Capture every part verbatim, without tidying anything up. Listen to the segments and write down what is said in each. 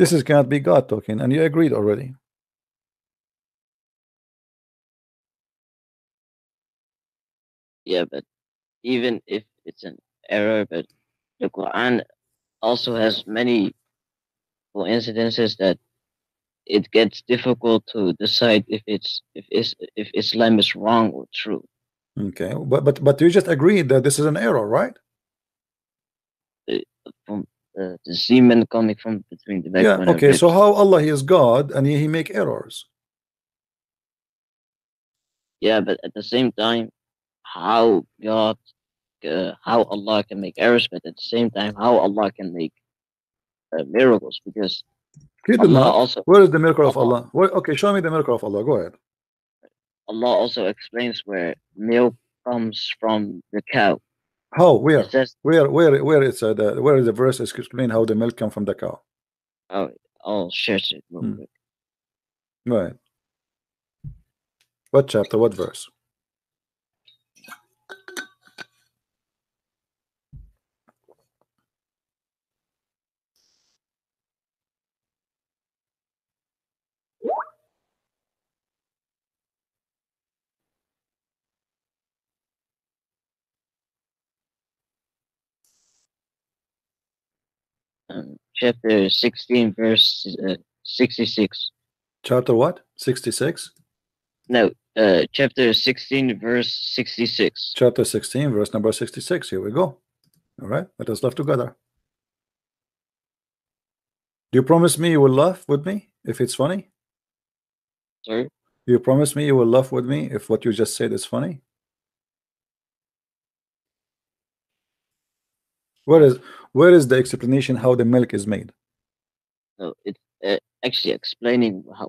This is cannot be God talking, and you agreed already. Yeah, but even if it's an error, but the Quran also has many coincidences that it gets difficult to decide if it's if is if Islam is wrong or true. Okay, but but but you just agreed that this is an error, right? From uh, the semen coming from between the backbone. Yeah. Okay. So how Allah is God and he, he make errors? Yeah, but at the same time, how God, uh, how Allah can make errors, but at the same time, how Allah can make uh, miracles, because he did Allah not. Also, where is the miracle Allah, of Allah? Where, okay, show me the miracle of Allah. Go ahead. Allah also explains where milk comes from the cow. How? Where? It says, where? Where? Where is uh, the? Where is the verse? Explain how the milk comes from the cow. Oh, I'll share it real hmm. quick. Right. What chapter? What verse? Um, chapter sixteen, verse uh, sixty-six. Chapter what? sixty-six? No, uh, chapter sixteen, verse sixty-six. Chapter sixteen, verse number sixty-six. Here we go. All right, let us laugh together. Do you promise me you will laugh with me if it's funny? Sorry? Do you promise me you will laugh with me if what you just said is funny? Where is where is the explanation how the milk is made? No, it's uh, actually explaining how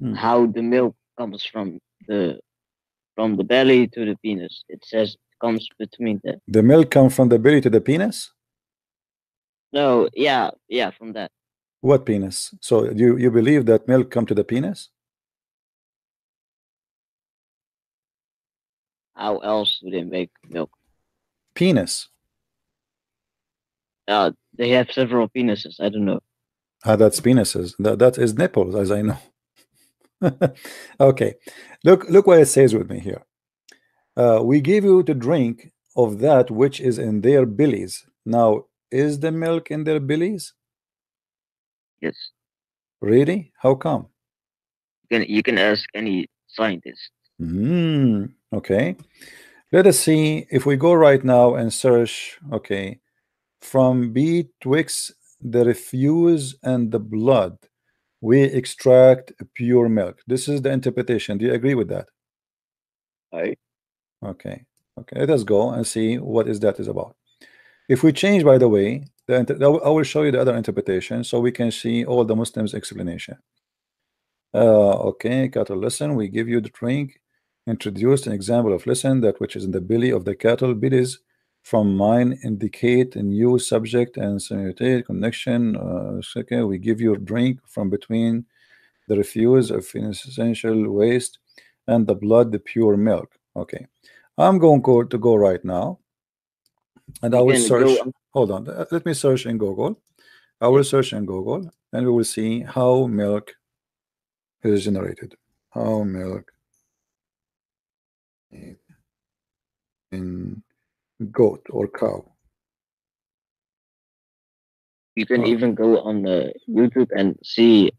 hmm. how the milk comes from the from the belly to the penis. It says it comes between the the milk comes from the belly to the penis. No, yeah, yeah, from that. What penis? So you you believe that milk come to the penis? How else do they make milk? Penis. Uh, they have several penises. I don't know. Ah, that's penises. That, that is nipples, as I know. Okay. Look, look what it says with me here. Uh, we give you to drink of that which is in their bellies. Now, is the milk in their bellies? Yes. Really? How come? You can, you can ask any scientist. Mm, okay. Let us see if we go right now and search. Okay. From betwixt the refuse and the blood we extract pure milk. This is the interpretation. Do you agree with that? Aye. Okay. Okay. Let us go and see what is that is about. If we change, by the way, the I will show you the other interpretation so we can see all the Muslims' explanation. Uh, okay, cattle listen. We give you the drink. Introduced an example of listen that which is in the belly of the cattle. Bellies from mine indicate a new subject and simulate connection. Uh, okay, we give you a drink from between the refuse of essential waste and the blood, the pure milk. Okay, I'm going go to go right now, and I will search. Hold on, uh, let me search in Google. I will search in Google, and we will see how milk is generated. How milk in goat or cow. You can oh. even go on uh, YouTube and see,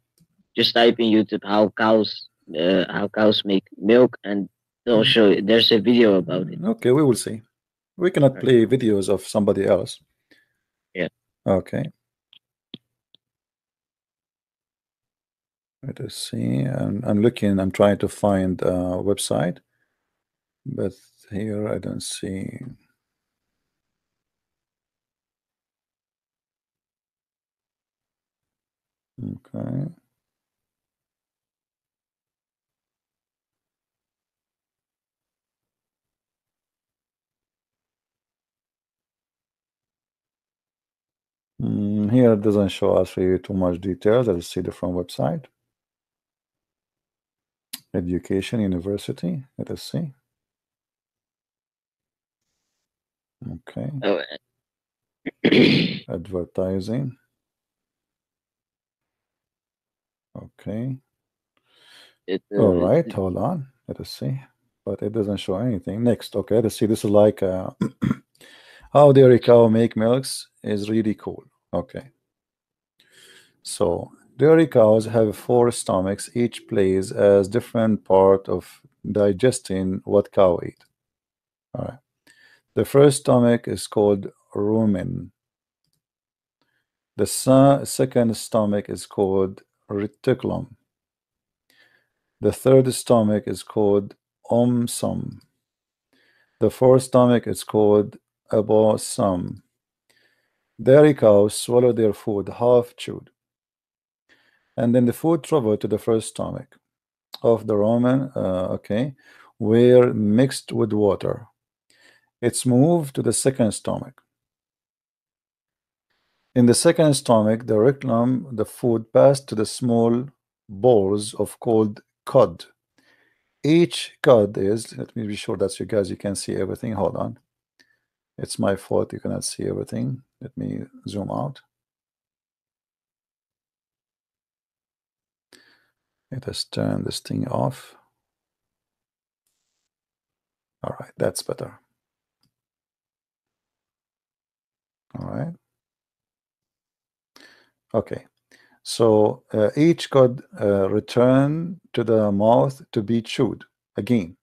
just type in YouTube how cows uh, how cows make milk, and they'll show you. There's a video about it. Okay, we will see. We cannot play videos of somebody else. Yeah. Okay. Let us see. I'm, I'm looking. I'm trying to find a website, but here I don't see. Okay. Mm, here it doesn't show us really too much details. Let's see the front website. Education, university. Let us see. Okay. Oh. Advertising. Okay. It, uh, All right, it, hold on. Let us see. But it doesn't show anything. Next, okay, let's see. This is like uh, how dairy cow make milks is really cool. Okay. So dairy cows have four stomachs. Each plays as different part of digesting what cow ate. All right. The first stomach is called rumen. The se second stomach is called reticulum. The third stomach is called omsum. The fourth stomach is called abosum. Dairy cows swallow their food half chewed, and then the food travels to the first stomach of the rumen, uh, okay, where mixed with water. It's moved to the second stomach. In the second stomach, the reticulum, the food passed to the small balls of called cud. Each cud is, let me be sure that you guys you can see everything. Hold on. It's my fault you cannot see everything. Let me zoom out. Let us turn this thing off. All right, that's better. All right. Okay. So uh, each cud uh, return to the mouth to be chewed again.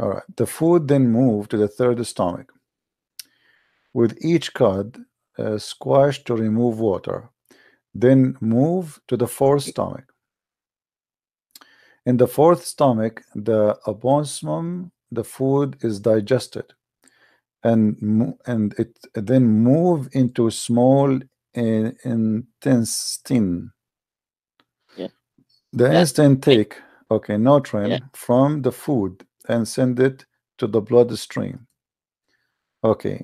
All right. The food then moved to the third stomach, with each cud uh, squashed to remove water, then move to the fourth stomach. In the fourth stomach, the abosum, the food is digested, and and it then move into small In intestine. Yeah. The yeah. instant take okay nutrient yeah. from the food and send it to the bloodstream. Okay,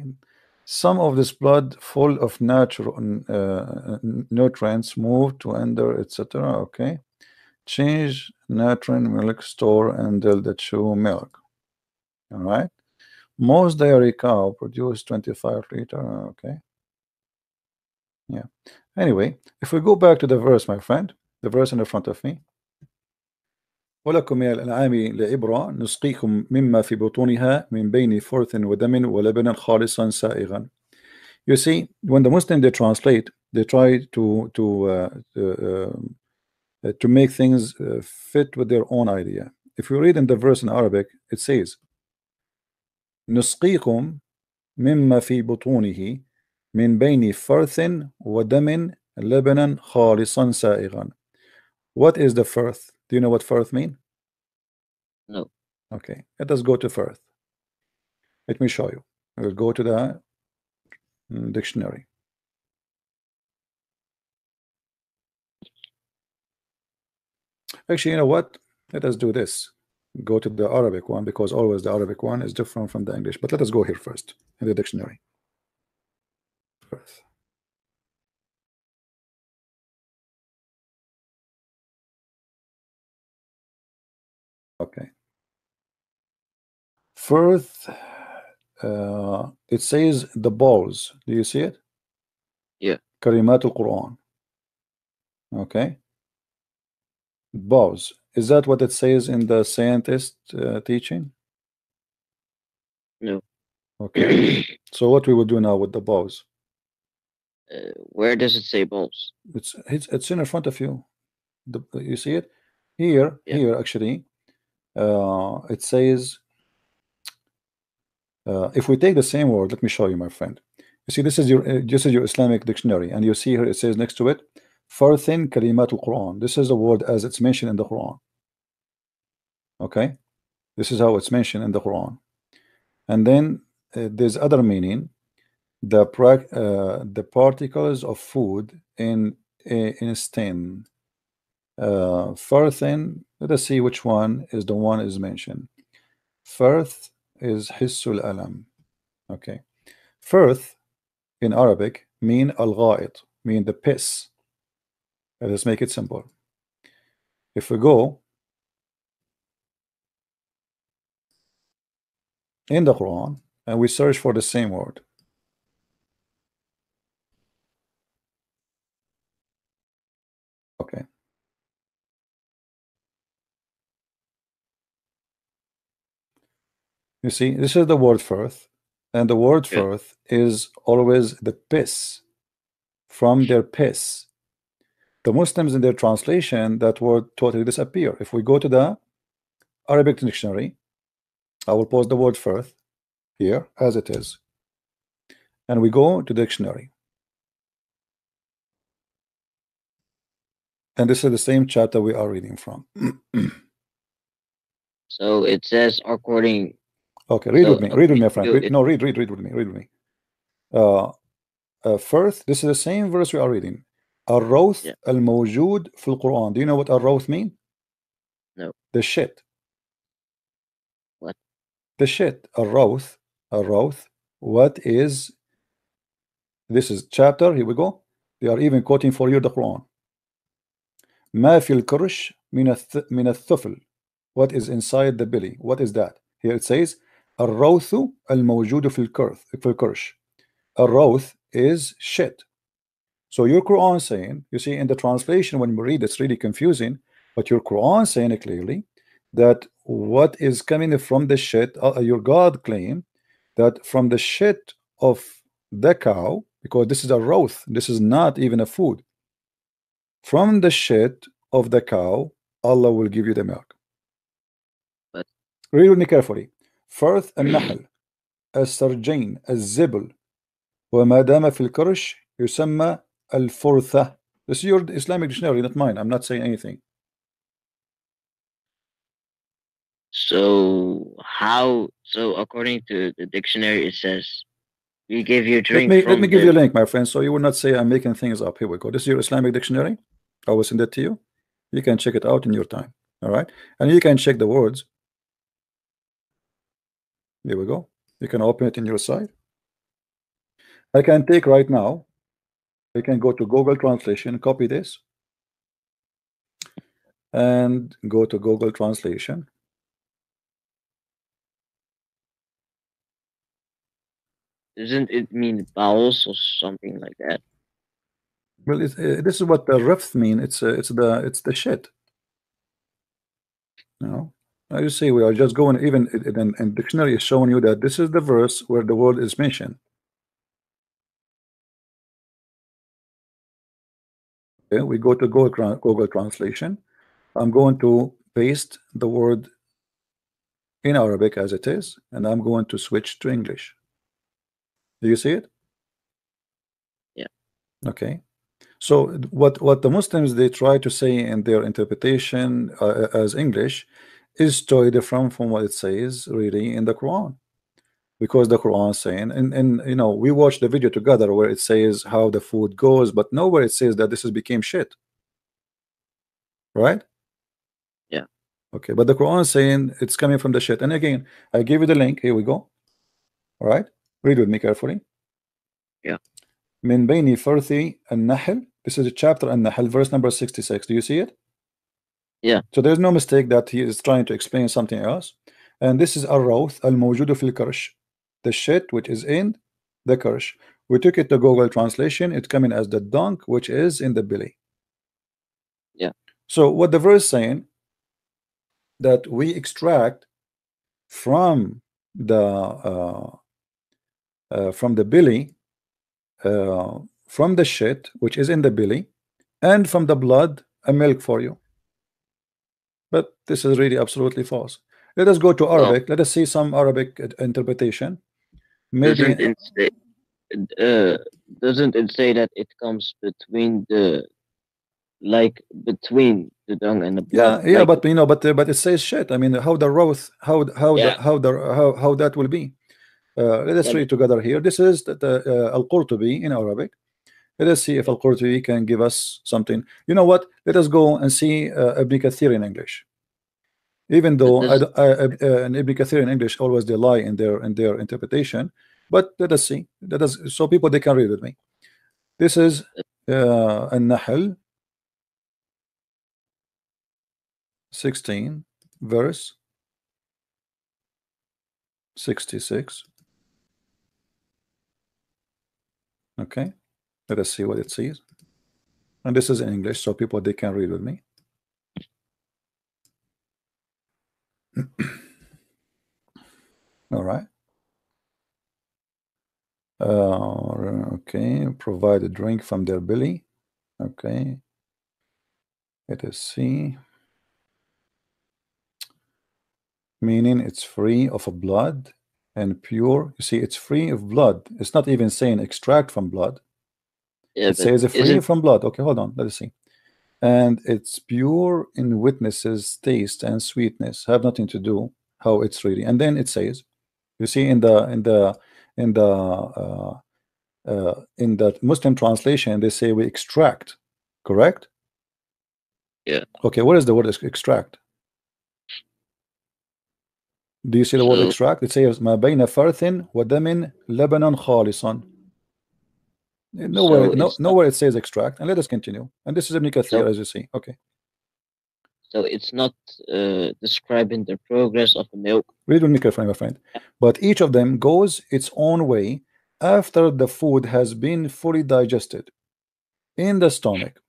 some of this blood full of natural uh, nutrients move to ender, et cetera. Okay, change nutrient milk store and the chew milk. All right, most dairy cow produce twenty-five liter. Okay. Yeah. Anyway, if we go back to the verse, my friend, the verse in the front of me. وَلَكُمْ يَا الْأَنْعَامِ لَعِبْرَةً نُسْقِيكُمْ مِمَّا فِي بُطُونِهَا مِنْ بَيْنِ فُرْثٍ وَدَمٍ وَلَبَنًا خَالِصًا سَائِغًا. You see, when the Muslim they translate, they try to to uh, to, uh, to make things uh, fit with their own idea. If you read in the verse in Arabic, it says نُسْقِيكُمْ مِمَّا فِي بُطُونِهِ من بين فرث ودم لبنا خالصا سائغا. What is the firth? Do you know what firth mean? No. Okay, let us go to firth. Let me show you. We'll go to the dictionary. Actually, you know what? Let us do this. Go to the Arabic one, because always the Arabic one is different from the English. But let us go here first in the dictionary. Firth. Okay. Firth, uh, it says the balls. Do you see it? Yeah. Karimat al-Quran. Okay. Balls. Is that what it says in the scientist uh, teaching? No. Okay. So what we will do now with the balls? Uh, where does it say balls? It's, it's it's in front of you. The, you see it here. Yeah. Here actually, uh, it says. Uh, if we take the same word, let me show you, my friend. You see, this is your uh, this is your Islamic dictionary, and you see here it says next to it, "Farthin kalimat al-Quran." This is the word as it's mentioned in the Quran. Okay, this is how it's mentioned in the Quran, and then uh, there's other meaning. The uh, the particles of food in in stain. Uh, Farthin. Let us see which one is the one is mentioned. Firth is hissul alam. Okay, firth in Arabic mean al ghait, mean the piss. Let us make it simple. If we go in the Quran and we search for the same word. Okay, You see, this is the word "firth," and the word yeah. "firth" is always the piss, from their piss. The Muslims, in their translation, that word totally disappear. If we go to the Arabic dictionary, I will post the word "firth" here as it is, and we go to the dictionary. And this is the same chapter we are reading from. So it says, according. Okay, read so, with me. Read with me, friend. Read, no, read, read, read with me. Read with me. Uh, uh, first, this is the same verse we are reading. Ar-rawth yeah. al-mawjood fil Quran. Do you know what ar-rawth mean? No. The shit. What? The shit. Ar-rawth. Ar-rawth. What is? This is chapter. Here we go. They are even quoting for you the Quran. ما في الكرش من من الثفل. What is inside the belly? What is that? Here it says الروث الموجود في الكرش. الروث is shit. So your Quran saying, you see, in the translation when we read, it's really confusing, but your Quran saying it clearly that what is coming from the shit, uh, your God claim that from the shit of the cow, because this is a roth, this is not even a food. From the shit of the cow, Allah will give you the milk. But read with me carefully. Firth al-nahl, al-sarjain, al-zibl, wa ma dama fil karsh yusamma al-furtha. This is your Islamic dictionary, not mine. I'm not saying anything. So how? So according to the dictionary, it says we give you drink. Let me, let me give you a link, my friend, so you will not say I'm making things up. Here we go. This is your Islamic dictionary. I will send it to you. You can check it out in your time. All right, and you can check the words. There we go. You can open it in your side. I can take right now. You can go to Google Translation, copy this, and go to Google Translation. Doesn't it mean bowels or something like that? Well, it, uh, this is what the refth mean. It's uh, it's the it's the shit. No, now you see, we are just going even in, in dictionary is showing you that this is the verse where the word is mentioned. Okay, we go to Google, Google Translation. I'm going to paste the word in Arabic as it is, and I'm going to switch to English. Do you see it? Yeah. Okay. So what what the Muslims they try to say in their interpretation uh, as English is totally different from what it says really in the Quran, because the Quran is saying and and you know we watched the video together where it says how the food goes, but nowhere it says that this is became shit. Right? Yeah. Okay. But the Quran is saying it's coming from the shit. And again, I gave you the link. Here we go. All right. Read with me carefully. Yeah. Min baini firthi an-nahl. This is a chapter an-nahl, verse number sixty-six. Do you see it? Yeah. So there's no mistake that he is trying to explain something else. And this is ar-rawth al-mawjudu fil karsh, the shit which is in the karsh. We took it to Google translation. It's coming as the dunk which is in the belly. Yeah. So what the verse saying that we extract from the uh, Uh, from the belly, uh, from the shit which is in the belly, and from the blood a milk for you. But this is really absolutely false. Let us go to Arabic. No. Let us see some Arabic interpretation. Maybe doesn't it, say, uh, doesn't it say that it comes between the, like between the dung and the blood? Yeah, yeah, like, but you know, but uh, but it says shit. I mean, how the growth, how how yeah. the, how the how how that will be. Uh, let us read together here. This is the, the uh, Al-Qurtubi in Arabic. Let us see if Al-Qurtubi can give us something. You know what? Let us go and see uh, Ibn Kathir in English. Even though I, I, I, uh, and Ibn Kathir in English always they lie in their in their interpretation, but let us see. Let us so people they can read with me. This is uh, An-Nahl sixteen verse sixty-six. Okay, let us see what it says, and this is in English, so people they can read with me. All right. Uh, okay. Provide a drink from their belly. Okay. Let us see. Meaning it's free of a blood and pure. You see, it's free of blood. It's not even saying extract from blood. Yeah, it says it's free it? from blood. Okay, hold on. Let us see. And it's pure in witnesses, taste and sweetness have nothing to do how it's really. And then it says, you see, in the in the in the uh, uh, in that Muslim translation, they say we extract, correct? Yeah. Okay. What is the word extract? Do you see the word extract? It says ma bayna farthin wa damin labanan khalisan. Nowhere, so no, nowhere it says extract. And let us continue. And this is Ibn Kathir, so, as you see. Okay. So it's not uh, describing the progress of the milk. Read with me, my friend. But each of them goes its own way after the food has been fully digested in the stomach.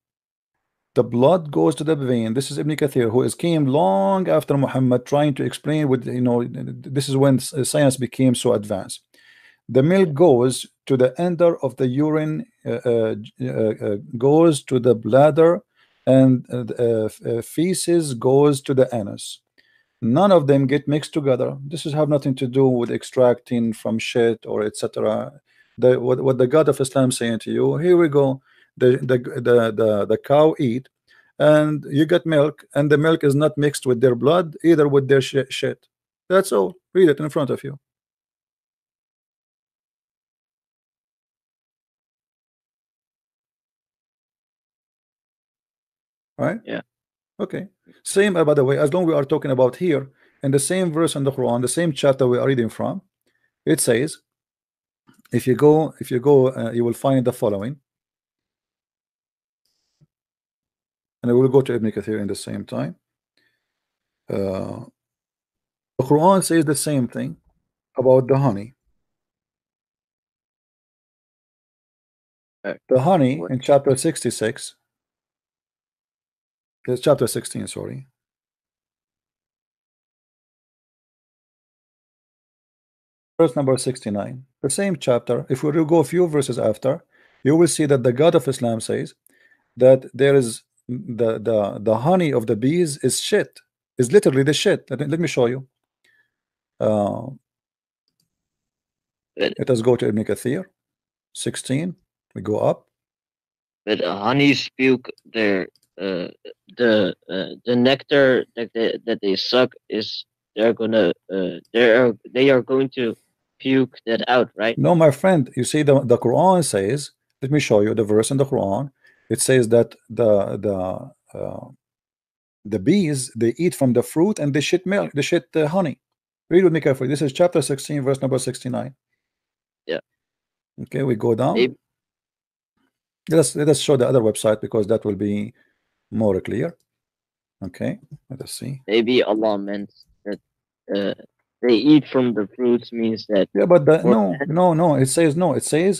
The blood goes to the vein. This is Ibn Kathir, who is came long after Muhammad, trying to explain with you know this is when science became so advanced. The milk goes to the ender of the urine, uh, uh, uh, goes to the bladder, and uh, uh, feces goes to the anus. None of them get mixed together. This is have nothing to do with extracting from shit or et cetera. What, what the God of Islam saying to you? Here we go. The, the the the the cow eat, and you get milk, and the milk is not mixed with their blood either with their sh shit. That's all. Read it in front of you. Right? Yeah. Okay. Same, by the way. As long as we are talking about here, in the same verse in the Quran, the same chapter we are reading from, it says, if you go, if you go, uh, you will find the following. And I will go to Ibn Kathir in the same time. Uh, the Quran says the same thing about the honey. The honey in chapter sixty-six. It's chapter sixteen, sorry. Verse number sixty-nine. The same chapter. If we go a few verses after, you will see that the God of Islam says that there is The, the the honey of the bees is shit, is literally the shit. Let, let me show you. Uh, but, let us go to Ibn Kathir sixteen. We go up. But uh, honey puke their uh, the uh, the nectar that they that they suck is they're gonna uh, they are they are going to puke that out, right? No, my friend. You see, the the Quran says. Let me show you the verse in the Quran. It says that the the uh, the bees, they eat from the fruit and they shit milk, they shit uh, honey. Read with me carefully. This is chapter sixteen, verse number sixty-nine. Yeah. Okay, we go down. Maybe. Let us let us show the other website because that will be more clear. Okay, let us see. Maybe Allah meant that uh, they eat from the fruits means that. Yeah, but the, no, no, no. It says no. It says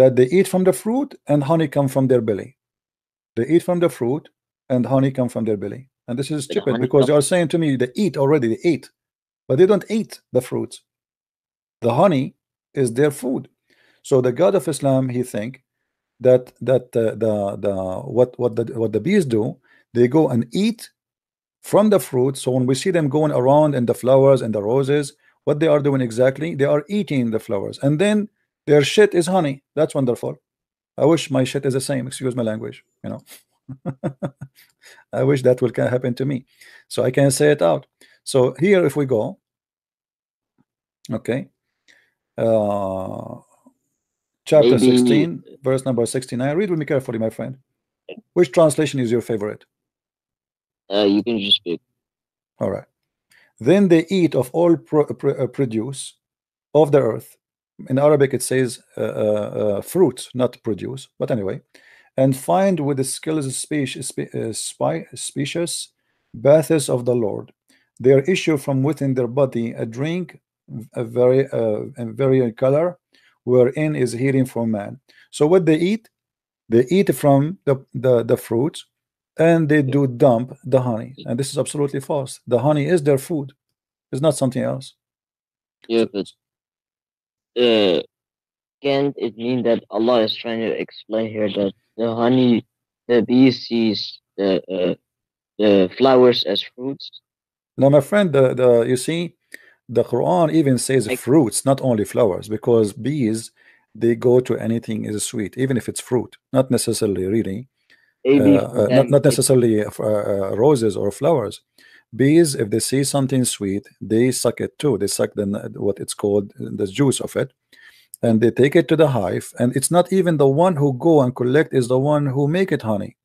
that they eat from the fruit and honey come from their belly. They eat from the fruit and honey come from their belly. And this is stupid because they are saying to me they eat already, they eat, but they don't eat the fruits. The honey is their food. So the God of Islam, he think that that uh, the the what what the what the bees do, they go and eat from the fruit. So when we see them going around and the flowers and the roses, what they are doing exactly, they are eating the flowers, and then their shit is honey. That's wonderful. I wish my shit is the same. Excuse my language, you know. I wish that will can happen to me, so I can say it out. So here, if we go, okay, uh, chapter Maybe. sixteen, verse number sixty-nine. Read with me carefully, my friend. Which translation is your favorite? Uh, you can just speak. All right. Then they eat of all pro pro produce of the earth. In Arabic it says uh, uh, fruit, not produce, but anyway, and find with the skills of species, spe uh, spy, specious baths of the Lord. They are issued from within their body a drink a very uh, and very color wherein is healing for man. So what they eat, they eat from the, the, the fruits, and they do dump the honey, and this is absolutely false. The honey is their food, it's not something else. Yeah, but uh, can't it mean that Allah is trying to explain here that the honey, the bee sees the uh, the flowers as fruits? No, my friend, the, the you see, the Quran even says Like, fruits, not only flowers, because bees, they go to anything is sweet, even if it's fruit, not necessarily really, uh, maybe for uh, not them, not it, necessarily uh, uh, roses or flowers. Bees, if they see something sweet, they suck it too. They suck the what it's called the juice of it, and they take it to the hive. And it's not even the one who go and collect is the one who make it honey.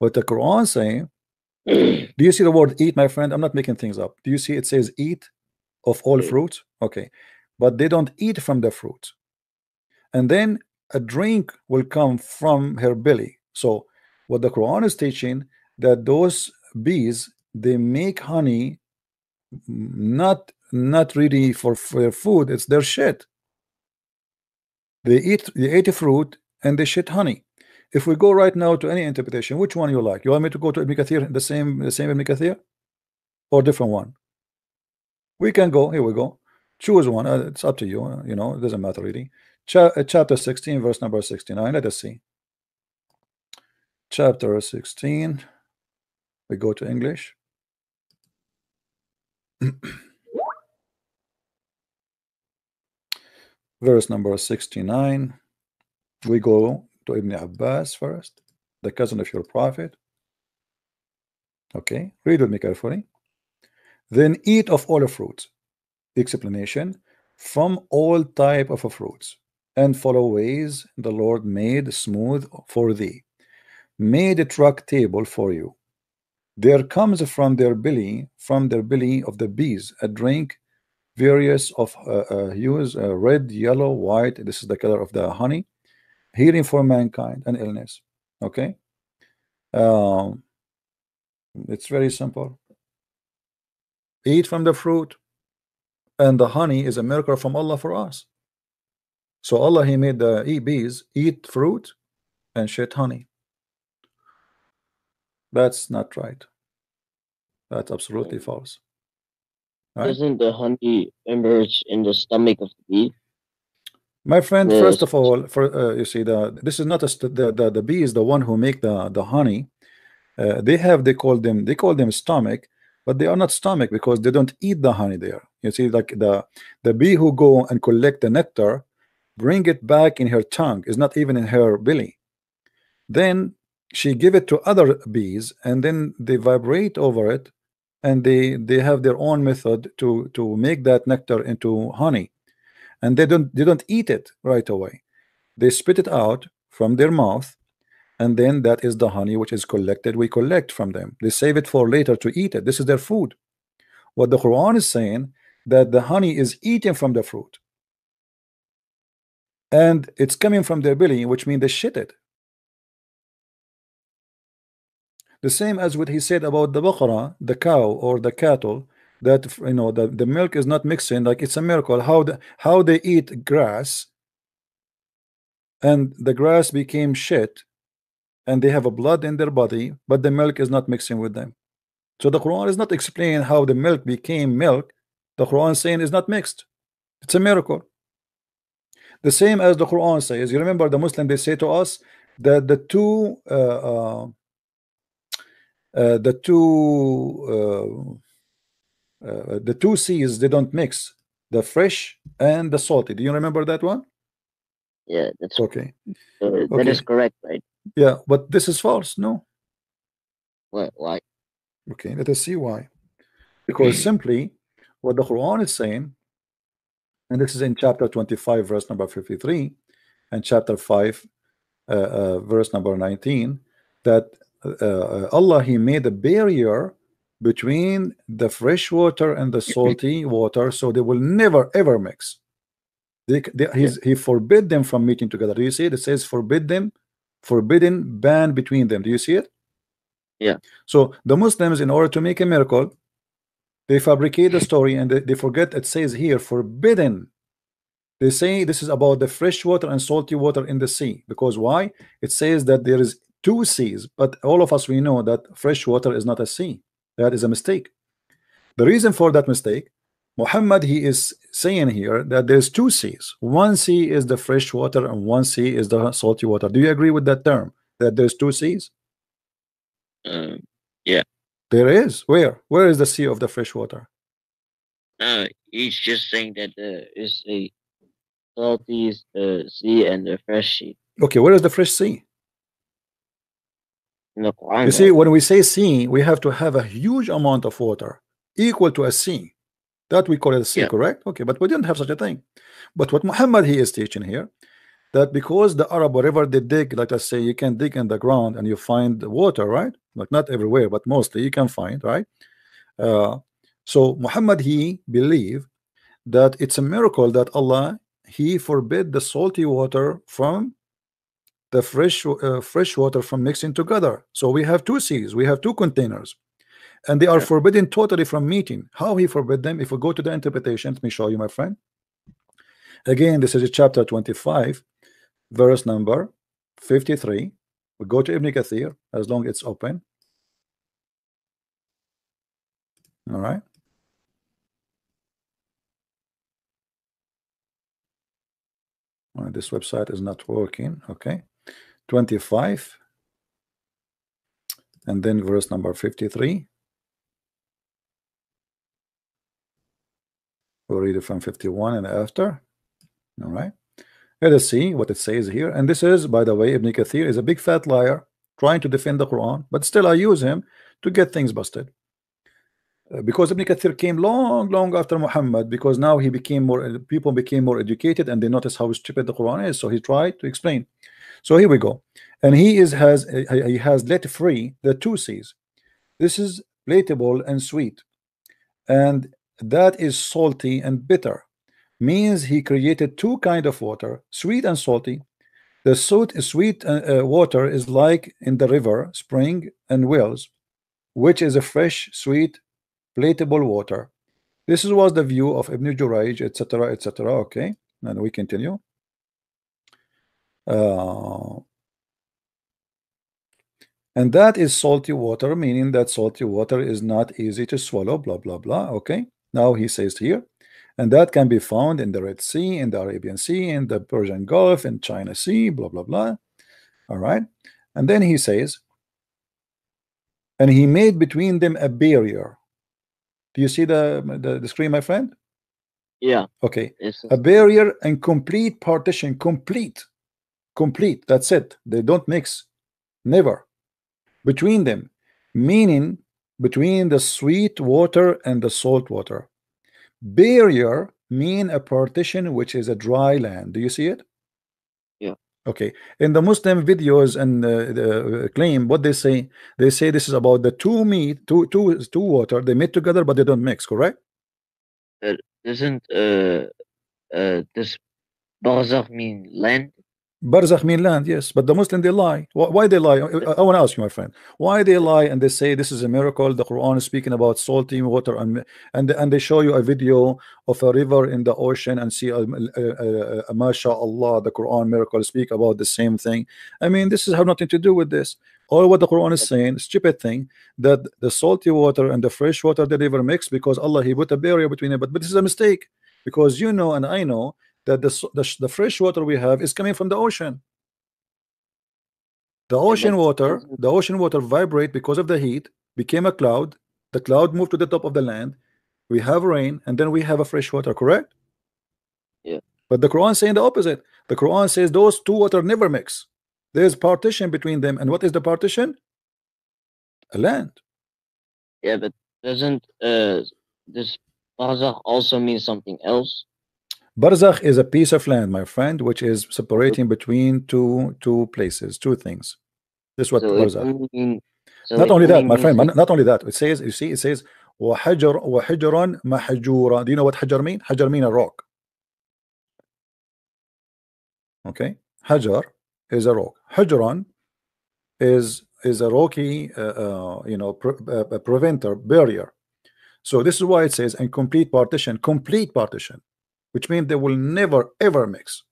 What the Quran saying? Do you see the word "eat," my friend? I'm not making things up. Do you see it says "eat" of all fruits? Okay, but they don't eat from the fruit. And then a drink will come from her belly. So what the Quran is teaching, that those bees, they make honey not not really for, for food. It's their shit. They eat they ate a fruit and they shit honey. If we go right now to any interpretation, which one you like? You want me to go to Ibn Kathir, the same the same Ibn Kathir, or different one? We can go. Here we go. Choose one. Uh, it's up to you. Uh, you know, it doesn't matter really. Cha uh, chapter sixteen, verse number sixty-nine. Let us see. Chapter sixteen. We go to English. Verse number sixty-nine. We go to Ibn Abbas first, the cousin of your prophet. Okay, read with me carefully. Then eat of all the fruits. Explanation: from all type of fruits, and follow ways the Lord made smooth for thee, made a tractable for you. There comes from their belly, from their belly of the bees, a drink various of uh, uh, hues, uh, red, yellow, white. This is the color of the honey. Healing for mankind and illness. Okay, um, it's very simple. Eat from the fruit, and the honey is a miracle from Allah for us. So Allah, He made the bees eat fruit and shit honey. That's not right. That's absolutely false. Right? Doesn't the honey emerge in the stomach of the bee? My friend, yes. First of all, for uh, you see, the this is not a st the, the the bee is the one who make the the honey. Uh, they have they call them they call them stomach, but they are not stomach because they don't eat the honey there. You see, like the the bee who go and collect the nectar, bring it back in her tongue. It's not even in her belly. Then she give it to other bees, and then they vibrate over it, and they they have their own method to to make that nectar into honey, and they don't they don't eat it right away. They spit it out from their mouth, and then that is the honey which is collected. We collect from them. They save it for later to eat it. This is their food. What the Quran is saying, that the honey is eaten from the fruit, and it's coming from their belly, which means they shit it. The same as what he said about the baqara, the cow or the cattle, that you know the, the milk is not mixing, like it's a miracle how the, how they eat grass, and the grass became shit, and they have a blood in their body, but the milk is not mixing with them. So the Quran is not explaining how the milk became milk. The Quran is saying is not mixed. It's a miracle. The same as the Quran says. You remember the Muslim, they say to us that the two uh, uh, Uh, the two uh, uh, the two seas, they don't mix, the fresh and the salty. Do you remember that one? Yeah, that's okay. Uh, that okay. is correct, right? Yeah, but this is false. No. What? Why? Okay, let us see why. Because simply, what the Quran is saying, and this is in chapter twenty-five, verse number fifty-three, and chapter five, uh, uh, verse number nineteen, that. Uh, Allah, He made a barrier between the fresh water and the salty water, so they will never ever mix. They, they, yeah. He forbid them from meeting together. Do you see it? It says forbid them, forbidden, ban between them. Do you see it? Yeah. So the Muslims, in order to make a miracle, they fabricate the story, and they, they forget it says here forbidden. They say this is about the fresh water and salty water in the sea, because why? It says that there is two seas, but all of us we know that fresh water is not a sea. That is a mistake. The reason for that mistake, Muhammad, he is saying here that there's two seas. One sea is the fresh water and one sea is the salty water. Do you agree with that term, that there's two seas? Um, yeah. There is. Where? Where is the sea of the fresh water? Uh, he's just saying that uh, it's a salty uh, sea and a fresh sea. Okay, where is the fresh sea? No, you see, when we say sea, we have to have a huge amount of water equal to a sea. That we call it a sea, yeah. Correct? Okay, but we didn't have such a thing. But what Muhammad he is teaching here, that because the Arab, wherever they dig, like I say, you can dig in the ground and you find water, right? Like not everywhere, but mostly you can find, right? Uh, so Muhammad he believed that it's a miracle that Allah he forbid the salty water from the fresh uh, fresh water from mixing together. So we have two seas, we have two containers, and they are yeah. forbidden totally from meeting. How he forbid them? If we go to the interpretation, let me show you, my friend. Again, this is chapter twenty-five, verse number fifty-three. We go to Ibn Kathir as long as it's open. All right. Well, this website is not working. Okay, twenty-five, and then verse number fifty-three. We'll read it from fifty-one and after. All right, let us see what it says here. And this is, by the way, Ibn Kathir is a big fat liar trying to defend the Quran, but still I use him to get things busted. Because Ibn Kathir came long, long after Muhammad, because now he became more, people became more educated and they noticed how stupid the Quran is, so he tried to explain. So here we go, and he is has he has let free the two seas. This is palatable and sweet, and that is salty and bitter. Means he created two kind of water, sweet and salty. The sweet sweet uh, water is like in the river, spring, and wells, which is a fresh, sweet, palatable water. This was the view of Ibn Jurayj, etc., etc. Okay, and we continue. Uh, and that is salty water, meaning that salty water is not easy to swallow, blah blah blah. Okay, now he says here, and that can be found in the Red Sea, in the Arabian Sea, in the Persian Gulf, in China Sea, blah blah blah. All right, and then he says, and he made between them a barrier. Do you see the, the, the screen, my friend? Yeah. Okay. Yes. A barrier and complete partition. Complete. Complete. That's it. They don't mix. Never. Between them. Meaning between the sweet water and the salt water. Barrier mean a partition which is a dry land. Do you see it? Yeah. Okay. In the Muslim videos and uh, the claim, what they say, they say this is about the two meat, two, two, two water. They meet together, but they don't mix. Correct? Uh, doesn't uh, uh, this barzakh mean land? Barzakh mean land, yes. But the Muslim, they lie. Why, why they lie? I, I want to ask you, my friend, why they lie and they say this is a miracle. The Quran is speaking about salty water, and and and they show you a video of a river in the ocean and see, a, a, a, a, mashallah, the Quran miracle speak about the same thing. I mean, this has nothing to do with this. All what the Quran is saying, stupid thing, that the salty water and the fresh water they never mix because Allah he put a barrier between them. But, but this is a mistake, because you know and I know that the, the, the fresh water we have is coming from the ocean. The ocean water, the ocean water vibrate because of the heat, became a cloud. The cloud moved to the top of the land. We have rain, and then we have a fresh water, correct? Yeah. But the Quran saying the opposite. The Quran says those two water never mix. There is partition between them, and what is the partition? A land. Yeah, but doesn't uh, this barzakh also mean something else? Barzakh is a piece of land, my friend, which is separating between two two places, two things. This is what so barzakh. Mean, so not only that, my friend. It. Not only that. It says, you see, it says, "Wahajar wahajaran mahajura." Do you know what hajar mean? Hajar mean a rock. Okay, hajar is a rock. Hajaran is is a rocky, uh, uh, you know, pre uh, preventer, barrier. So this is why it says, "And complete partition, complete partition." Which means they will never ever mix.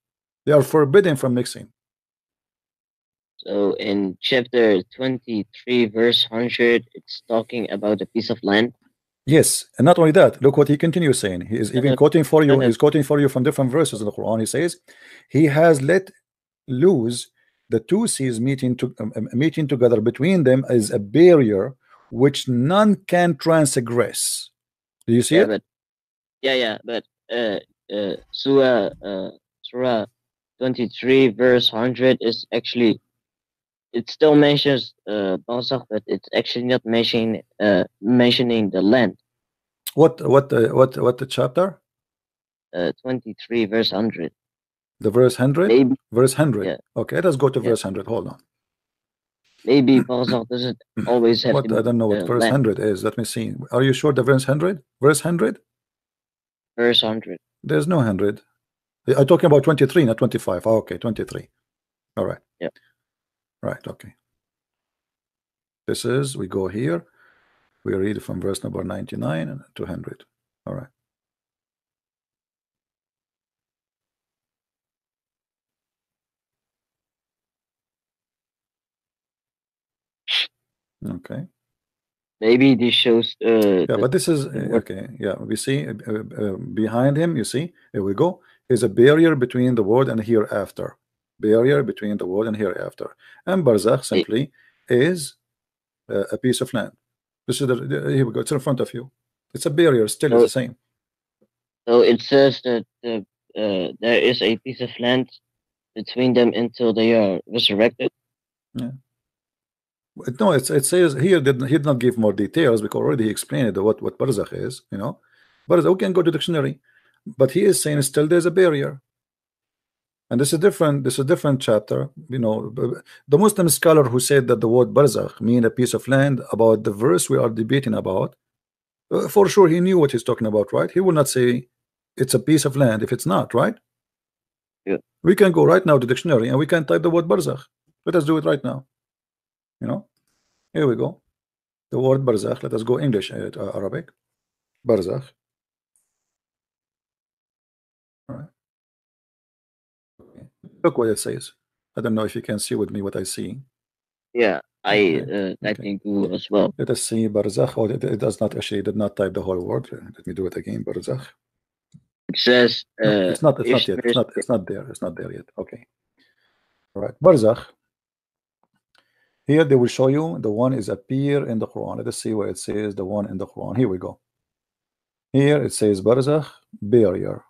They are forbidden from mixing. So in chapter twenty-three, verse one hundred, it's talking about a piece of land. Yes, and not only that, look what he continues saying. He is even quoting for you, he's quoting for you from different verses in the Quran. He says, he has let loose the two seas meeting to um, meeting together between them is a barrier which none can transgress. Do you see yeah, it? But, yeah, yeah, but uh, uh, Surah uh, Surah twenty-three verse one hundred is actually, it still mentions uh, Barzakh, but it's actually not mentioning uh, mentioning the land. What what uh, what what the chapter? Uh, twenty-three verse one hundred. The verse one hundred? Maybe. Verse one hundred. Yeah. Okay, let us go to yeah. verse one hundred. Hold on. Maybe Barzakh doesn't always have. What to I don't know what verse land. one hundred is. Let me see. Are you sure the verse one hundred? Verse one hundred? Verse one hundred. There's no one hundred. I'm talking about twenty-three, not twenty-five. Oh, okay, twenty-three. All right. Yeah. Right, okay. This is, we go here, we read from verse number ninety-nine and two hundred. All right. Okay. Maybe this shows. Uh, yeah, but this is, uh, okay, yeah, we see uh, uh, behind him, you see, here we go, is a barrier between the world and hereafter. Barrier between the world and hereafter, and Barzakh simply is uh, a piece of land. This is the, here we go. It's in front of you. It's a barrier. Still, so, it's the same. So it says that uh, uh, there is a piece of land between them until they are resurrected. Yeah. No, it's, it says here that he did not give more details because already he explained what what Barzakh is. You know, Barzakh, we can go to the dictionary, but he is saying still there's a barrier. And this is different. This is a different chapter. You know, the Muslim scholar who said that the word barzakh means a piece of land about the verse we are debating about, uh, for sure he knew what he's talking about, right? He will not say it's a piece of land if it's not, right? Yeah. We can go right now to the dictionary and we can type the word barzakh. Let us do it right now. You know, here we go. The word barzakh. Let us go English, uh, Arabic, barzakh. All right. Look what it says. I don't know if you can see with me what I see. Yeah, I okay. uh, I okay. think Google as well. Let us see Barzakh. Oh, it, it does not actually did not type the whole word. Let me do it again. Barzakh. It says uh, no, it's not. It's not yet. It's not. It's not there. It's not there yet. Okay. All right. Barzakh. Here they will show you the one is appear in the Quran. Let us see where it says the one in the Quran. Here we go. Here it says Barzakh barrier.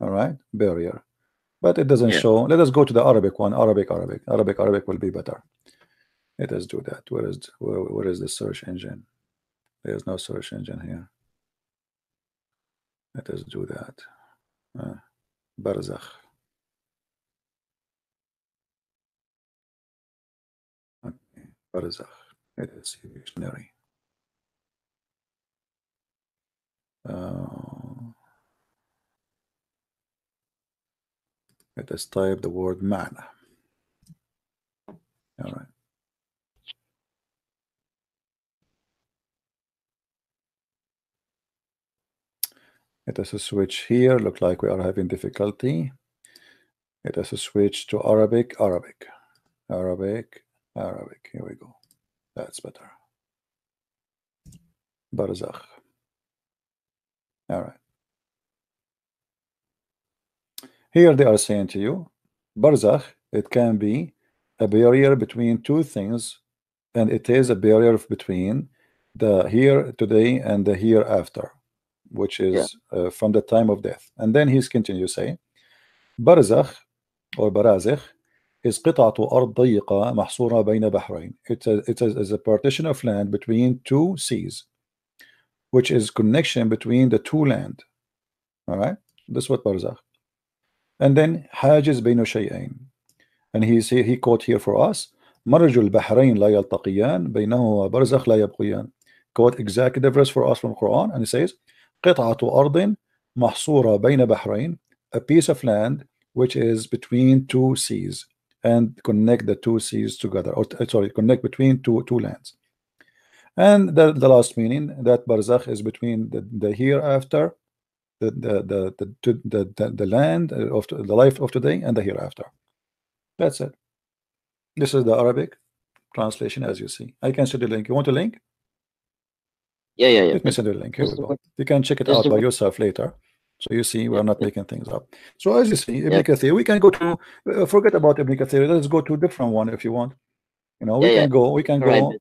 All right, barrier. But it doesn't yeah. show. Let us go to the Arabic one. Arabic, Arabic, Arabic, Arabic will be better. Let us do that. Where is where, where is the search engine? There is no search engine here. Let us do that. Uh, Barzakh. Okay, Barzakh. It is dictionary. Uh, Let us type the word "ma'na." All right. Let us switch here. Look like we are having difficulty. Let us switch to Arabic, Arabic, Arabic, Arabic. Here we go. That's better. Barzakh. All right. Here they are saying to you, Barzakh, it can be a barrier between two things, and it is a barrier between the here today and the hereafter, which is yeah. uh, from the time of death. And then he's continues saying, Barzakh or Barazakh is قطعة أرض ضيقة محصورة بين بحرين. It's a, it's a, it's a partition of land between two seas, which is connection between the two land. All right, that's what Barzakh. And then حاجز بين شيئين, and he say, he quote here for us مرج البحرين لا يلتقيان بينهما برزخ لا يبقيان. Quote exactly the verse for us from Quran, and he says قطعة أرض محصورة بين بحرين, a piece of land which is between two seas and connect the two seas together, or sorry, connect between two two lands. And the, the last meaning that barzakh is between the, the hereafter, The the, the the the the land of the life of today and the hereafter. That's it. This is the Arabic translation, as you see. I can send the link. You want a link? Yeah, yeah, yeah. Let me send you a link. Here we go. You can check it out by yourself later. So you see, we're not making things up. So as you see, Iblika yeah. theory, we can go to, uh, forget about Iblika theory. Let's go to a different one if you want. You know, we yeah, can yeah. go, we can right. go,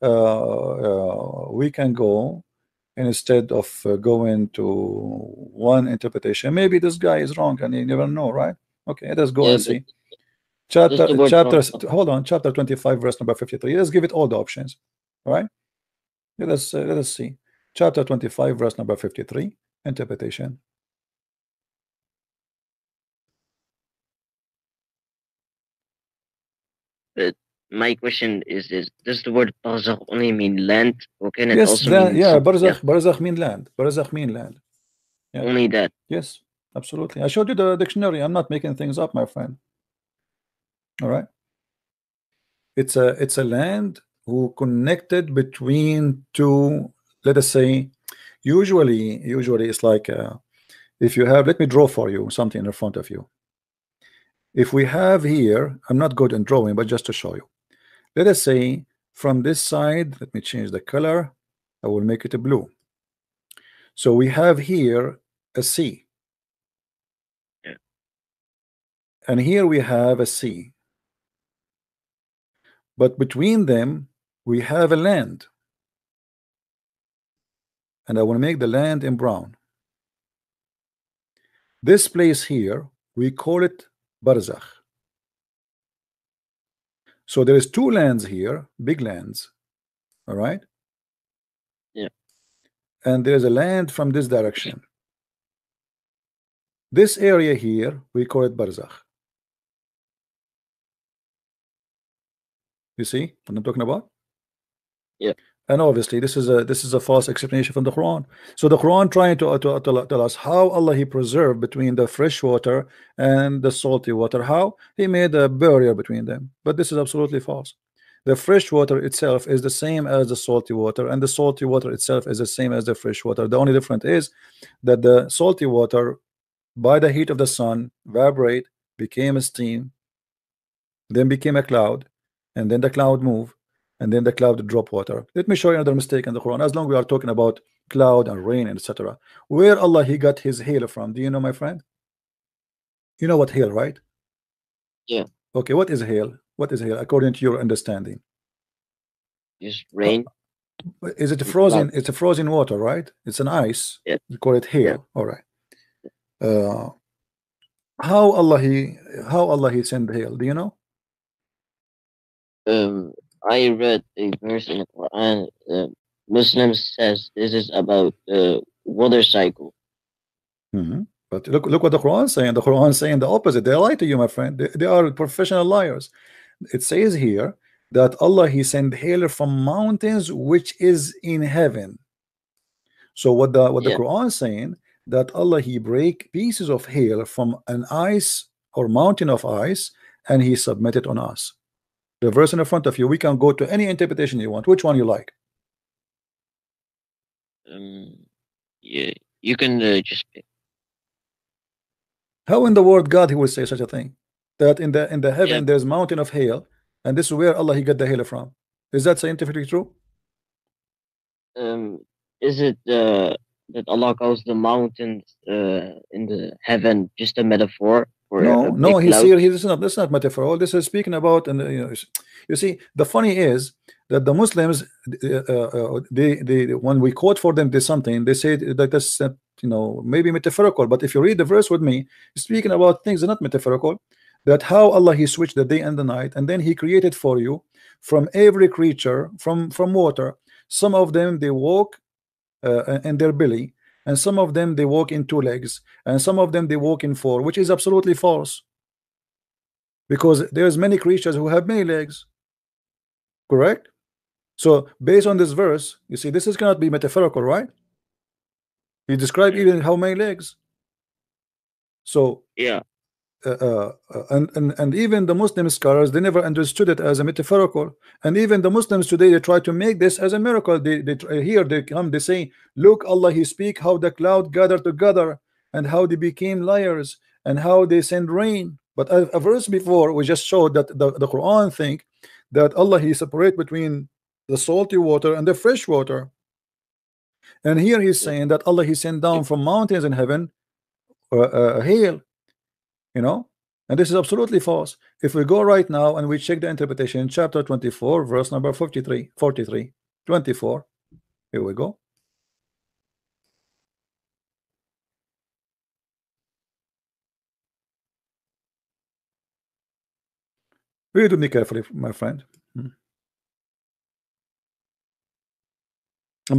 uh, uh, we can go, and instead of uh, going to one interpretation, maybe this guy is wrong and you never know, right? Okay, let's go yeah, and see. Chapter, chapter, hold on, chapter twenty-five, verse number fifty-three. Let's give it all the options, all right? Let us, uh, let us see. Chapter twenty-five, verse number fifty-three, interpretation. But my question is this: does the word barzakh only mean land, or can it yes, also that, mean yeah barzakh yeah. barzakh mean land barzakh mean land yeah. only that? Yes, absolutely. I showed you the dictionary. I'm not making things up, my friend. All right, it's a it's a land who connected between two, let us say, usually usually it's like uh, if you have, let me draw for you something in front of you. If we have here, I'm not good in drawing, but just to show you. Let us say from this side, let me change the color. I will make it a blue. So we have here a sea. Yeah. And here we have a sea. But between them, we have a land. And I will make the land in brown. This place here, we call it barzakh. So there is two lands here, big lands, all right? Yeah. And there's a land from this direction. This area here, we call it barzakh. You see what I'm talking about? Yeah. And obviously, this is a this is a false explanation from the Quran. So the Quran trying to, to, to tell us how Allah He preserved between the fresh water and the salty water. How He made a barrier between them. But this is absolutely false. The fresh water itself is the same as the salty water, and the salty water itself is the same as the fresh water. The only difference is that the salty water, by the heat of the sun, evaporate, became a steam, then became a cloud, and then the cloud moved. And then the cloud drop water. Let me show you another mistake in the Quran. As long as we are talking about cloud and rain and et cetera. Where Allah He got His hail from? Do you know, my friend? You know what hail, right? Yeah. Okay. What is hail? What is hail according to your understanding? Is rain? Uh, is it frozen? It's a frozen water, right? It's an ice. Yeah. We call it hail. Yeah. All right. Uh, how Allah He how Allah He sent hail? Do you know? Um. I read a verse in the Quran. Uh, Muslims says this is about the uh, water cycle. Mm-hmm. But look, look what the Quran saying. The Quran saying the opposite. They lie to you, my friend. They, they are professional liars. It says here that Allah He sent hail from mountains, which is in heaven. So what the what the yeah. Quran saying that Allah He break pieces of hail from an ice or mountain of ice, and He submitted on us. The verse in front of you, we can go to any interpretation you want. Which one you like? Um, yeah, you can uh, just pick. How in the word God He will say such a thing? That in the in the heaven yeah. there's mountain of hail, and this is where Allah He got the hail from. Is that scientifically true? Um, is it uh, that Allah calls the mountains uh, in the heaven just a metaphor? No, no, he's here. He, this, is not, this is not metaphor. This is speaking about, and you know, you see, the funny is that the Muslims, uh, uh, they, they, when we quote for them this something, they say that that's, uh, you know, maybe metaphorical. But if you read the verse with me, speaking about things that are not metaphorical, that how Allah He switched the day and the night, and then He created for you from every creature from from water. Some of them they walk uh, in their belly. And some of them they walk in two legs, and some of them they walk in four, which is absolutely false. Because there's many creatures who have many legs. Correct? So based on this verse, you see, this is cannot be metaphorical, right? He described yeah. even how many legs. So yeah, uh, uh, and and and even the Muslim scholars they never understood it as a metaphorical, and even the Muslims today they try to make this as a miracle. They they try, here they come they say, look, Allah He speak how the cloud gathered together and how they became liars and how they send rain. But a, a verse before we just showed that the the Quran think that Allah He separate between the salty water and the fresh water. And here he's saying that Allah, he sent down from mountains in heaven uh, uh, hail, you know. And this is absolutely false. If we go right now and we check the interpretation, chapter twenty-four, verse number forty-three, forty-three, twenty-four. Here we go. Read with me carefully, my friend. And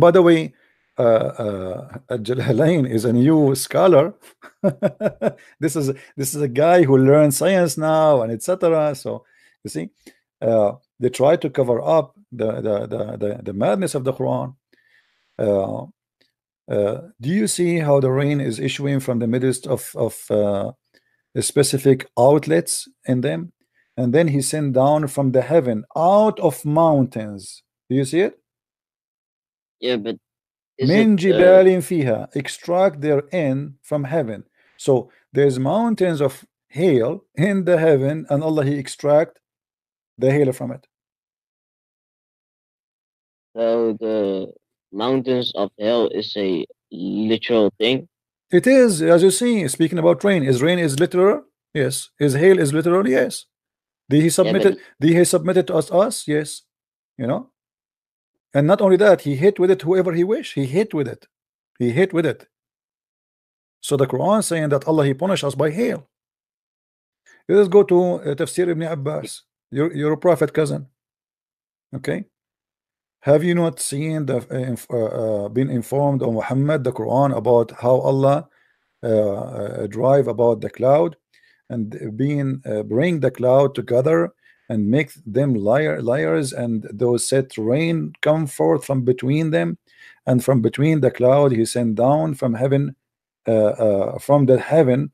by the way, uh, uh, Jalalain is a new scholar. This is this is a guy who learns science now and et cetera. So you see, uh, they try to cover up the the the the, the madness of the Quran. Uh, uh, do you see how the rain is issuing from the midst of of uh, specific outlets in them? And then he sent down from the heaven out of mountains. Do you see it? Yeah, but min jibalin fiha, extract therein from heaven. So there's mountains of hail in the heaven, and Allah, he extract the hail from it. So the mountains of hail is a literal thing. It is, as you see, speaking about rain. Is rain is literal? Yes. Is hail is literal? Yes. Did he submitted? Yeah, but... Did he submitted to us? Us? Yes. You know. And not only that, he hit with it whoever he wish. He hit with it. He hit with it. So the Quran saying that Allah, he punished us by hail. Let us go to uh, Tafsir Ibn Abbas, your your prophet cousin. Okay. Have you not seen the uh, uh, been informed on Muhammad the Quran about how Allah uh, uh, drive about the cloud? And being uh, bring the cloud together and make them liar liars, and those set rain come forth from between them, and from between the cloud he sent down from heaven, uh, uh, from the heaven,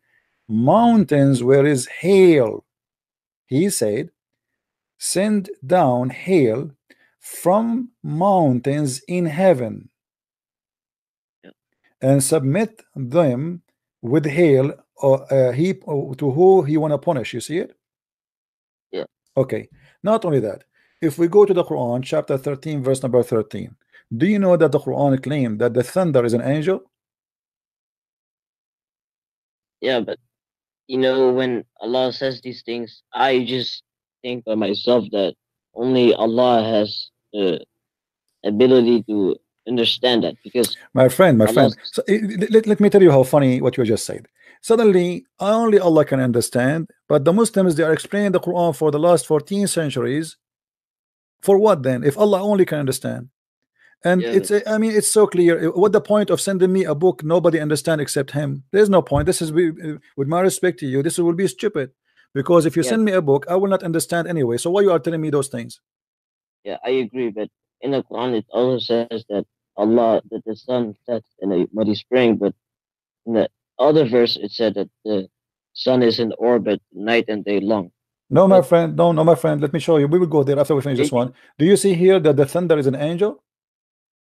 mountains where is hail. He said, send down hail from mountains in heaven, yeah, and submit them with hail. Or uh, he to who he want to punish. You see it? Yeah. Okay. Not only that, if we go to the Quran, chapter thirteen, verse number thirteen, do you know that the Quran claimed that the thunder is an angel? Yeah, but you know, when Allah says these things, I just think by myself that only Allah has the ability to understand that, because my friend, my Allah friend, so, let, let me tell you how funny what you just said. Suddenly, only Allah can understand, but the Muslims, they are explaining the Quran for the last fourteen centuries. For what then, if Allah only can understand? And yeah, it's, a, I mean, it's so clear. What the point of sending me a book nobody understand except him? There's no point. This is, with my respect to you, this will be stupid, because if you yeah. send me a book, I will not understand anyway. So why you are telling me those things? Yeah, I agree, but in the Quran, it also says that Allah, that the sun sets in a muddy spring, but in the other verse it said that the sun is in orbit night and day long. No, my but, friend, no, no, my friend, let me show you. We will go there after we finish it, this one. Do you see here that the thunder is an angel?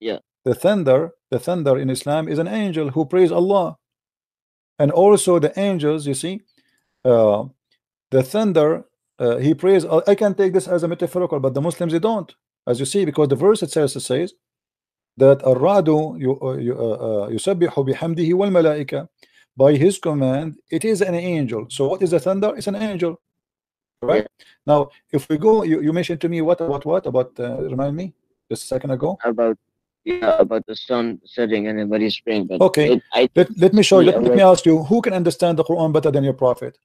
Yeah. The thunder, the thunder in Islam is an angel who prays Allah. And also the angels, you see, uh, the thunder, uh, he prays. I can take this as a metaphorical, but the Muslims, they don't. As you see, because the verse itself says that Ar-Radu yusabbihu bihamdihi wal malaika, by his command it is an angel. So what is the thunder? It's an angel, right? Yeah. Now if we go, you, you mentioned to me what about what about uh, remind me just a second ago about yeah about the sun setting and muddy spring. But okay, it, I, let, let me show you, yeah, let, right. let me ask you, who can understand the Quran better than your prophet?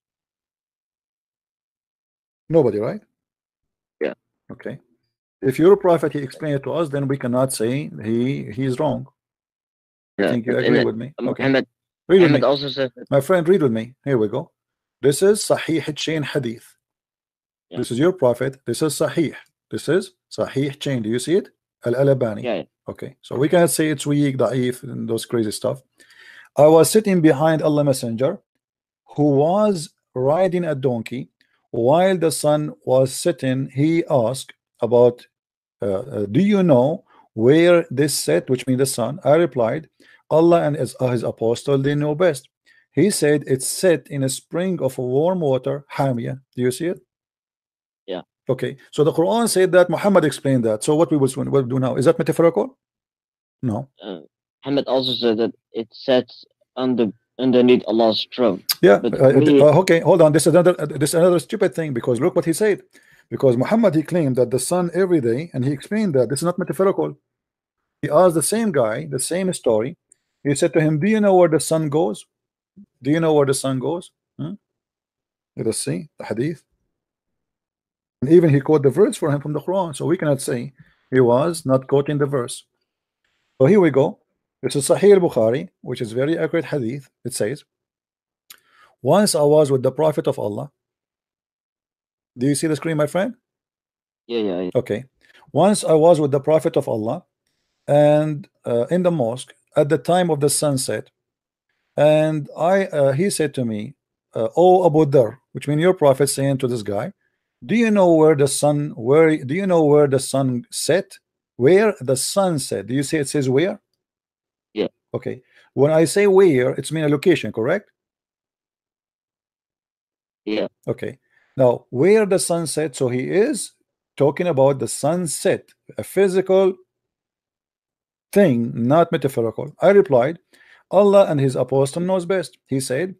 Nobody, right? Yeah. Okay, if your prophet he explained it to us, then we cannot say he he is wrong. Yeah, I think you agree with me. Okay. Muhammad, read with me. Also said that, my friend, read with me. Here we go. This is Sahih chain hadith. Yeah. This is your prophet. This is Sahih. This is Sahih chain. Do you see it? Al Albani. Yeah. Okay. So we can't say it's weak, da'if, and those crazy stuff. I was sitting behind Allah Messenger, who was riding a donkey, while the sun was setting. He asked about Uh, do you know where this set, which means the sun? I replied, Allah and his, uh, his apostle, they know best. He said, it's set in a spring of warm water, Hamia. Do you see it? Yeah. Okay. So the Quran said that, Muhammad explained that. So what we will do now, is that metaphorical? No. Uh, Hamid also said that it sets under underneath Allah's throne. Yeah. Uh, we, uh, okay, hold on. This is another uh, this is another stupid thing, because look what he said. Because Muhammad, he claimed that the sun every day, and he explained that this is not metaphorical. He asked the same guy the same story. He said to him, "Do you know where the sun goes? Do you know where the sun goes?" Hmm? Let us see the hadith. And even he quoted the verse for him from the Quran, so we cannot say he was not quoting the verse. So here we go. This is Sahih Bukhari, which is very accurate hadith. It says, "Once I was with the Prophet of Allah." Do you see the screen, my friend? Yeah, yeah, yeah. Okay. Once I was with the Prophet of Allah, and uh, in the mosque at the time of the sunset, and I uh, he said to me, uh, "Oh Abu Dhar," which means your prophet saying to this guy, "Do you know where the sun? Where do you know where the sun set? Where the sun set? Do you see it says where?" Yeah. Okay. When I say where, it's mean a location, correct? Yeah. Okay. Now, where the sun set, so he is talking about the sunset, a physical thing, not metaphorical. I replied, "Allah and his apostle knows best." He said,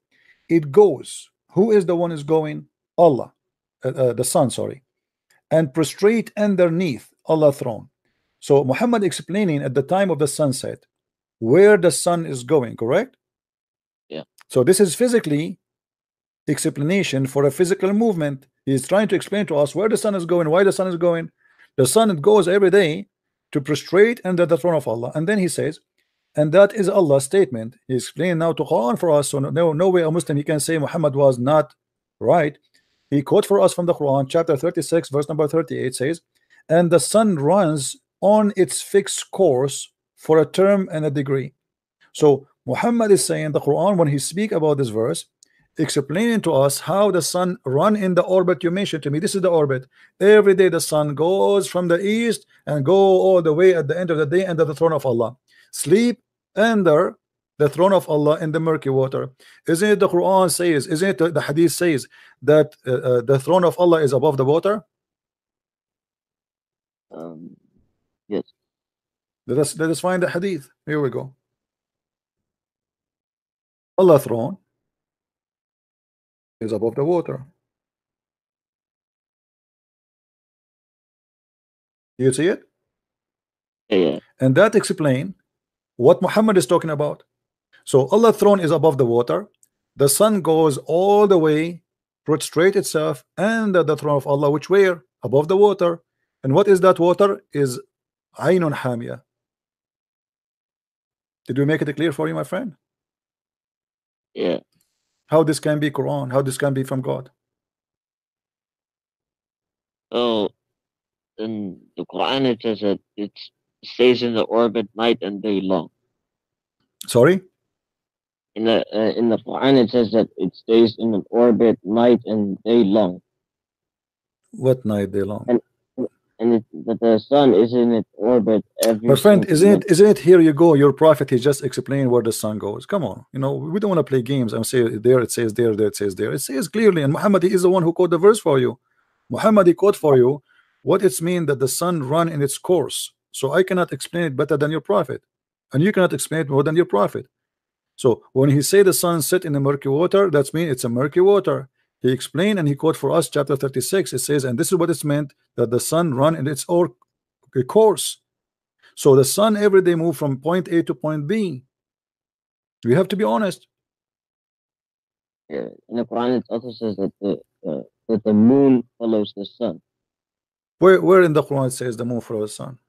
"It goes." Who is the one is going? Allah, uh, uh, the sun, sorry. "And prostrate underneath Allah's throne." So Muhammad explaining at the time of the sunset where the sun is going, correct? Yeah. So this is physically explanation for a physical movement. He is trying to explain to us where the sun is going, why the sun is going. The sun goes every day to prostrate under the throne of Allah. And then he says, and that is Allah's statement. He explained now to Quran for us, so no, no way a Muslim he can say Muhammad was not right. He quotes for us from the Quran, chapter thirty-six, verse number thirty-eight says, "And the sun runs on its fixed course for a term and a degree." So Muhammad is saying the Quran, when he speak about this verse, explaining to us how the sun run in the orbit you mentioned to me. This is the orbit. Every day the sun goes from the east and go all the way at the end of the day under the throne of Allah. Sleep under the throne of Allah in the murky water. Isn't it the Quran says, isn't it the hadith says that uh, uh, the throne of Allah is above the water? Um, yes. Let us, let us find the hadith. Here we go. Allah throne is above the water. You see it? Yeah. And that explains what Muhammad is talking about. So Allah's throne is above the water. The sun goes all the way, prostrate itself, and the throne of Allah, which were above the water. And what is that water? Is Aynun Hamia. Did we make it clear for you, my friend? Yeah. How this can be Quran? How this can be from God? Oh, in the Quran it says that it stays in the orbit night and day long. Sorry? In the uh, in the Quran it says that it stays in an orbit night and day long. What night, day long? And and it, but the sun is in its orbit every. My friend, isn't it, isn't it? Here you go. Your prophet, he just explained where the sun goes. Come on, you know we don't want to play games. I'm saying there it says there, there it says there. It says clearly, and Muhammad is the one who quoted the verse for you. Muhammad he quote for you what it's mean that the sun run in its course. So I cannot explain it better than your prophet, and you cannot explain it more than your prophet. So when he say the sun set in the murky water, that's mean it's a murky water. He explained and he quote for us chapter thirty-six. It says, and this is what it's meant that the sun run in its own course. So the sun every day move from point A to point B. We have to be honest. Yeah, in the Quran it also says that the uh, that the moon follows the sun. Where where in the Quran it says the moon follows the sun?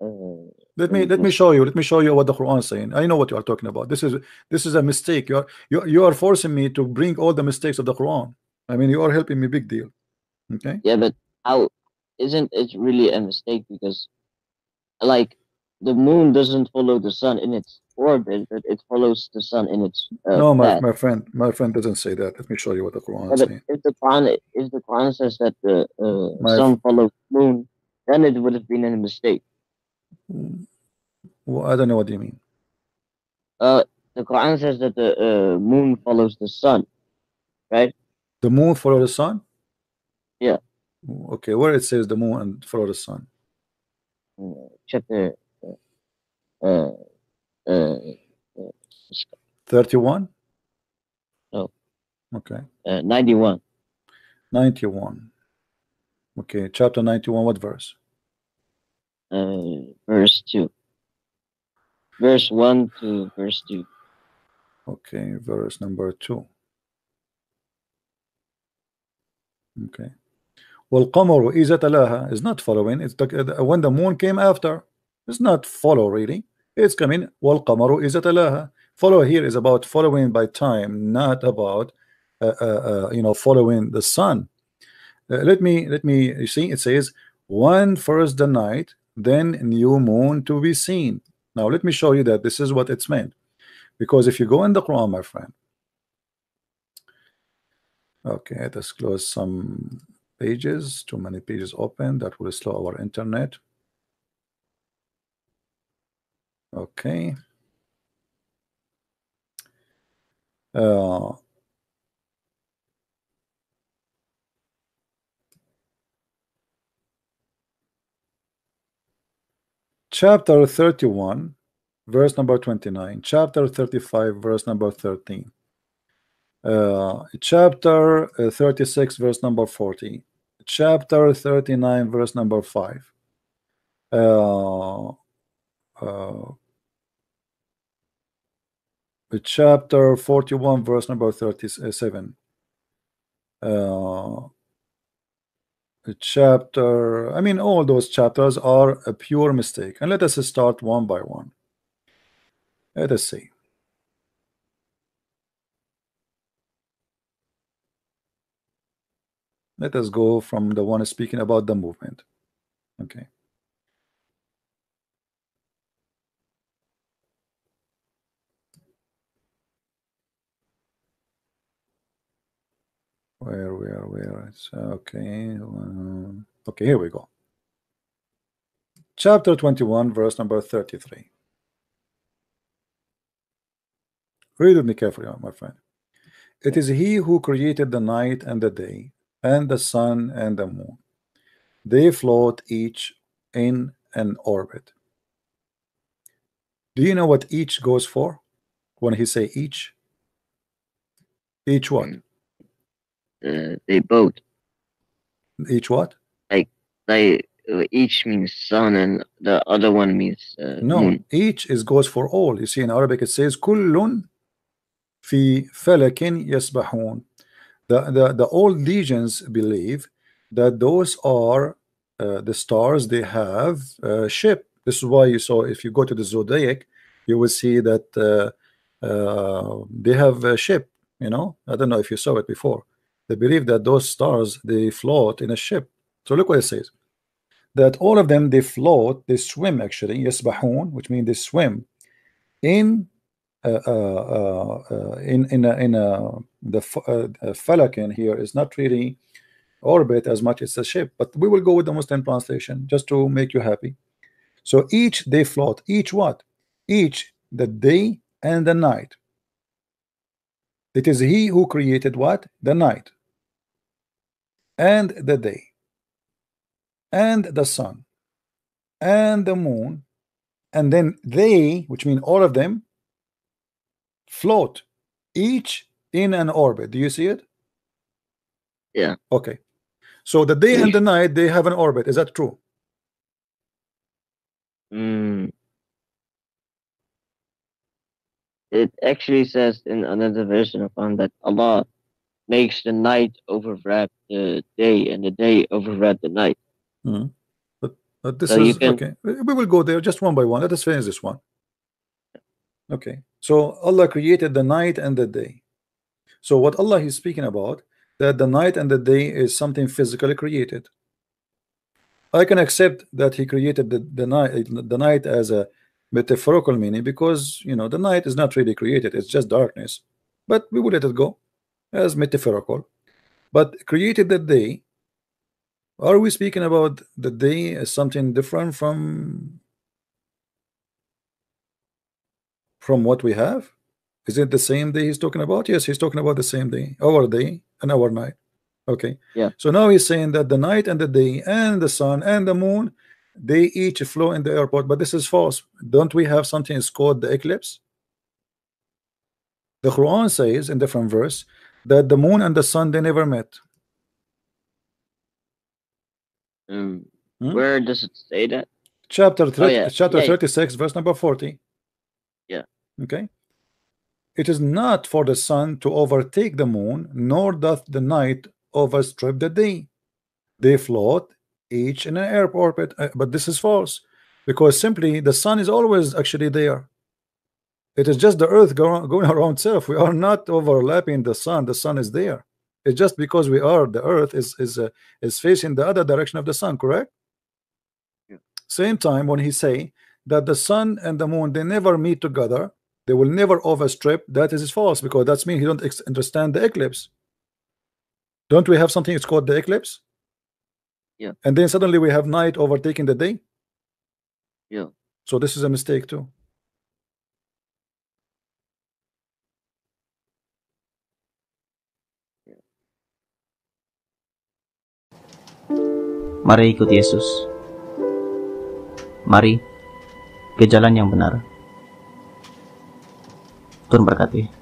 Uh, let me let me show you. Let me show you what the Quran is saying. I know what you are talking about. This is this is a mistake. You are you, you are forcing me to bring all the mistakes of the Quran. I mean, you are helping me. Big deal. Okay. Yeah, but how isn't it really a mistake? Because like the moon doesn't follow the sun in its orbit, but it follows the sun in its. Uh, no, my path. my friend, my friend doesn't say that. Let me show you what the Quran yeah, is saying. If the Quran if the Quran says that the uh, sun follows the moon, then it would have been a mistake. Well, I don't know what you mean. Uh, the Quran says that the uh, moon follows the sun, right? The moon follows the sun? Yeah. Okay, where it says the moon and follow the sun? Chapter uh, Uh, thirty-one? No. Okay. Uh, ninety-one. ninety-one. Okay, chapter ninety-one, what verse? Uh, verse two. Verse one to verse two. Okay, verse number two. Okay. وَالْقَمَرُ إِذَا تَلَاهَا is not following. It's the, when the moon came after. It's not follow, really. It's coming. وَالْقَمَرُ إِذَا تَلَاهَا. Follow here is about following by time, not about uh, uh, uh, you know, following the sun. Uh, let me let me you see. It says one first the night, then new moon to be seen. Now let me show you that this is what it's meant. Because if you go in the Quran, my friend. Okay, let us close some pages. Too many pages open. That will slow our internet. Okay. Uh, chapter thirty-one, verse number twenty-nine. Chapter thirty-five, verse number thirteen. Uh, chapter thirty-six, verse number forty. Chapter thirty-nine, verse number five. Uh, uh, chapter forty-one, verse number thirty-seven. Uh, chapter, I mean, all those chapters are a pure mistake. And let us start one by one. Let us see. Let us go from the one speaking about the movement. Okay. Where, where, where? It's okay. Um, okay, here we go. Chapter twenty-one, verse number thirty-three. Read with me carefully, my friend. It is He who created the night and the day, and the sun and the moon. They float each in an orbit. Do you know what each goes for? When he say each, each what? Uh, they both. Each what? Like they each means sun and the other one means uh, no. Moon. Each is goes for all. You see in Arabic it says kullun fi falakin yasbahun. The, the the old legions believe that those are uh, the stars. They have a ship. This is why you saw if you go to the zodiac, you will see that uh, uh, they have a ship. You know, I don't know if you saw it before. They believe that those stars they float in a ship. So look what it says, that all of them they float, they swim actually, yasbahun, which means they swim in uh, uh, uh, in in a, in a, the uh, falakin here is not really orbit as much as a ship, but we will go with the Muslim translation just to make you happy. So each they float, each what? Each the day and the night. It is He who created what? The night and the day and the sun and the moon, and then they, which mean all of them, float each in an orbit. Do you see it? Yeah. Okay. So the day and the night they have an orbit. Is that true? Mm. It actually says in another version of Quran that Allah makes the night overwrap the day and the day overwrap the night. Mm-hmm. But, but this so is can, okay. We will go there just one by one. Let us finish this one. Okay. So Allah created the night and the day. So what Allah is speaking about, that the night and the day is something physically created. I can accept that He created the, the night the night as a metaphorical meaning, because you know the night is not really created, it's just darkness, but we will let it go as metaphorical. But created the day, are we speaking about the day as something different from from what we have? Is it the same day he's talking about? Yes, he's talking about the same day, our day and our night. Okay, yeah. So now he's saying that the night and the day and the sun and the moon They each flew in the airport, but this is false. Don't we have something is called the eclipse? The Quran says in different verse that the moon and the sun, they never met. Um, hmm? Where does it say that? Chapter thirty, oh, yeah. Chapter yeah. thirty-six, verse number forty. Yeah. Okay. It is not for the sun to overtake the moon, nor doth the night overstrip the day. They float each in an air orbit, but this is false, because simply the sun is always actually there. It is just the earth go, going around itself. We are not overlapping the sun. The sun is there. It's just because we are, the earth is is uh, is facing the other direction of the sun, correct? Yeah. Same time when he say that the sun and the moon, they never meet together, they will never overstrip, that is false, because that's mean he don't ex understand the eclipse. Don't we have something it's called the eclipse? Yeah. And then suddenly we have night overtaking the day. Yeah. So this is a mistake too. Mari ikut Yesus. Mari ke jalan yang benar. Tuhan berkati.